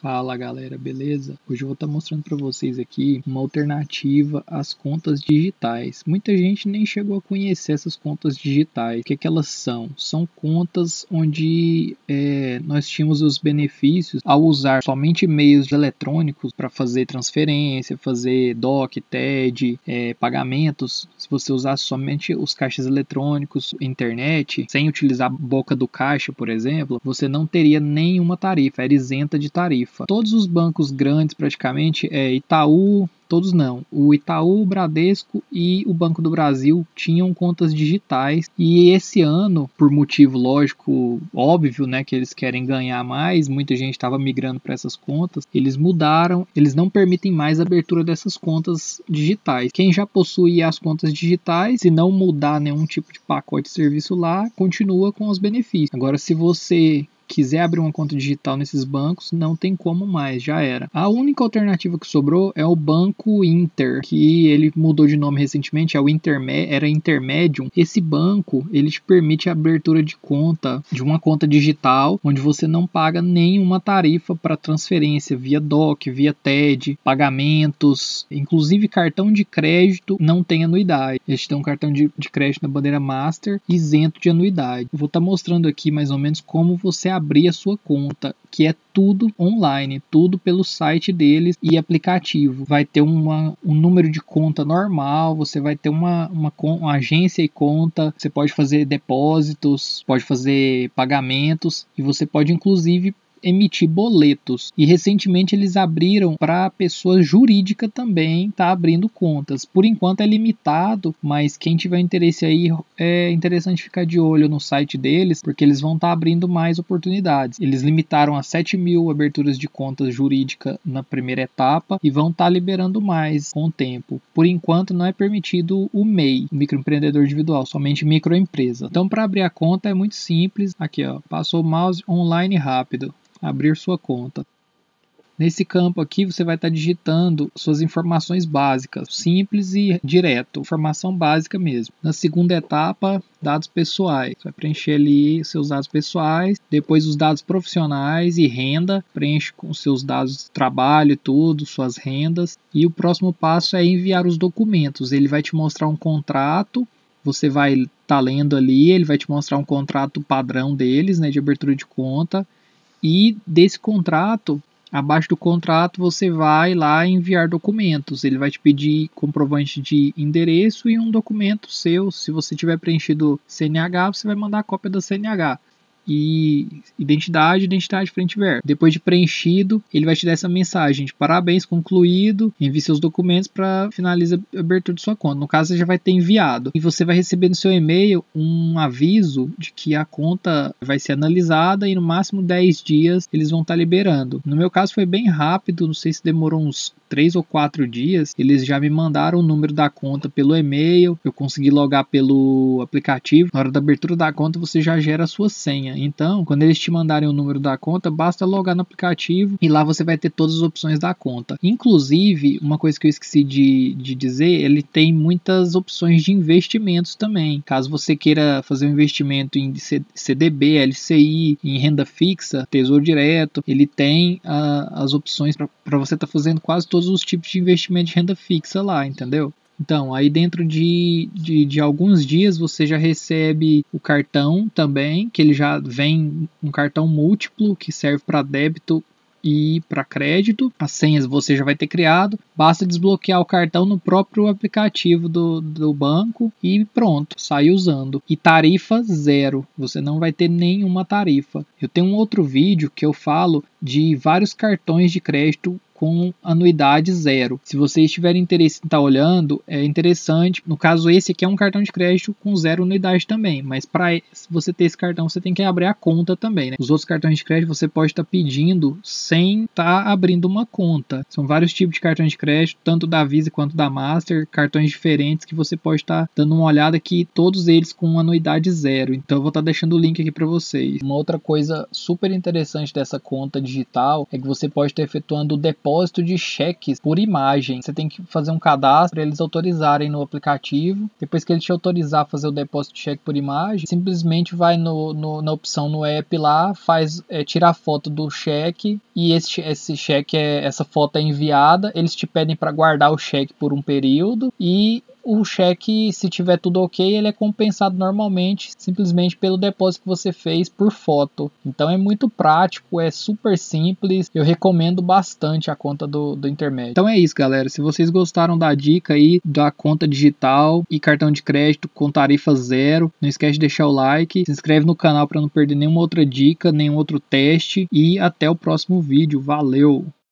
Fala galera, beleza? Hoje eu vou estar mostrando para vocês aqui uma alternativa às contas digitais. Muita gente nem chegou a conhecer essas contas digitais. O que é que elas são? São contas onde nós tínhamos os benefícios ao usar somente meios eletrônicos para fazer transferência, fazer DOC, TED, pagamentos. Se você usasse somente os caixas eletrônicos, internet, sem utilizar a boca do caixa, por exemplo, você não teria nenhuma tarifa, era isenta de tarifa. Todos os bancos grandes praticamente, Itaú, todos não, o Itaú, o Bradesco e o Banco do Brasil tinham contas digitais, e esse ano, por motivo lógico, óbvio, né, que eles querem ganhar mais, muita gente estava migrando para essas contas, eles mudaram, eles não permitem mais a abertura dessas contas digitais. Quem já possui as contas digitais, se não mudar nenhum tipo de pacote de serviço lá, continua com os benefícios. Agora, se você quiser abrir uma conta digital nesses bancos, não tem como mais, já era. A única alternativa que sobrou é o banco Inter, que ele mudou de nome recentemente, era Intermedium. Esse banco, ele te permite a abertura de conta, de uma conta digital, onde você não paga nenhuma tarifa para transferência via DOC, via TED, pagamentos, inclusive cartão de crédito não tem anuidade. Eles têm um cartão de crédito na bandeira Master, isento de anuidade. Eu vou estar mostrando aqui mais ou menos como você abrir a sua conta, que é tudo online, tudo pelo site deles e aplicativo. Vai ter um número de conta normal, você vai ter uma agência e conta, você pode fazer depósitos, pode fazer pagamentos e você pode inclusive emitir boletos. E recentemente eles abriram para pessoa jurídica também tá abrindo contas. Por enquanto é limitado, mas quem tiver interesse aí é interessante ficar de olho no site deles, porque eles vão estar abrindo mais oportunidades. Eles limitaram a 7.000 aberturas de contas jurídica na primeira etapa e vão estar liberando mais com o tempo. Por enquanto não é permitido o MEI, microempreendedor individual, somente microempresa. Então para abrir a conta é muito simples. Aqui ó, passou o mouse online rápido. Abrir sua conta. Nesse campo aqui você vai estar digitando suas informações básicas, simples e direto, informação básica mesmo. Na segunda etapa, dados pessoais, você vai preencher ali seus dados pessoais, depois os dados profissionais e renda, preenche com seus dados de trabalho e tudo, suas rendas, e o próximo passo é enviar os documentos. Ele vai te mostrar um contrato, você vai estar lendo ali, ele vai te mostrar um contrato padrão deles, né, de abertura de conta. E desse contrato, abaixo do contrato, você vai lá enviar documentos. Ele vai te pedir comprovante de endereço e um documento seu. Se você tiver preenchido CNH, você vai mandar a cópia da CNH. E identidade frente e verso. Depois de preenchido, ele vai te dar essa mensagem de parabéns, concluído, envie seus documentos para finalizar a abertura de sua conta. No caso, você já vai ter enviado. E você vai receber no seu e-mail um aviso de que a conta vai ser analisada e no máximo 10 dias eles vão estar liberando. No meu caso foi bem rápido, não sei se demorou uns 3 ou 4 dias. Eles já me mandaram o número da conta pelo e-mail, eu consegui logar pelo aplicativo. Na hora da abertura da conta, você já gera a sua senha. Então, quando eles te mandarem o número da conta, basta logar no aplicativo e lá você vai ter todas as opções da conta. Inclusive, uma coisa que eu esqueci de dizer, ele tem muitas opções de investimentos também. Caso você queira fazer um investimento em CDB, LCI, em renda fixa, tesouro direto, ele tem as opções para você estar fazendo quase todos os tipos de investimento de renda fixa lá, entendeu? Então, aí dentro de alguns dias você já recebe o cartão também, que ele já vem um cartão múltiplo que serve para débito e para crédito. As senhas você já vai ter criado, basta desbloquear o cartão no próprio aplicativo do banco e pronto, sai usando. E tarifa zero, você não vai ter nenhuma tarifa. Eu tenho um outro vídeo que eu falo de vários cartões de crédito com anuidade zero. Se vocês tiverem interesse em estar olhando, é interessante. No caso, esse aqui é um cartão de crédito com zero anuidade também, mas para você ter esse cartão, você tem que abrir a conta também, né? Os outros cartões de crédito você pode estar pedindo sem estar abrindo uma conta. São vários tipos de cartões de crédito, tanto da Visa quanto da Master, cartões diferentes que você pode estar dando uma olhada aqui, todos eles com anuidade zero. Então, eu vou estar deixando o link aqui para vocês. Uma outra coisa super interessante dessa conta digital é que você pode estar efetuando o depósito depósito de cheques por imagem. Você tem que fazer um cadastro para eles autorizarem no aplicativo. Depois que ele te autorizar a fazer o depósito de cheque por imagem, simplesmente vai na opção no app lá, faz tirar foto do cheque, e esse cheque essa foto é enviada. Eles te pedem para guardar o cheque por um período, e o cheque, se tiver tudo ok, ele é compensado normalmente, simplesmente pelo depósito que você fez por foto. Então é muito prático, é super simples, eu recomendo bastante a conta do Intermedium. Então é isso, galera, se vocês gostaram da dica aí da conta digital e cartão de crédito com tarifa zero, não esquece de deixar o like, se inscreve no canal para não perder nenhuma outra dica, nenhum outro teste, e até o próximo vídeo, valeu!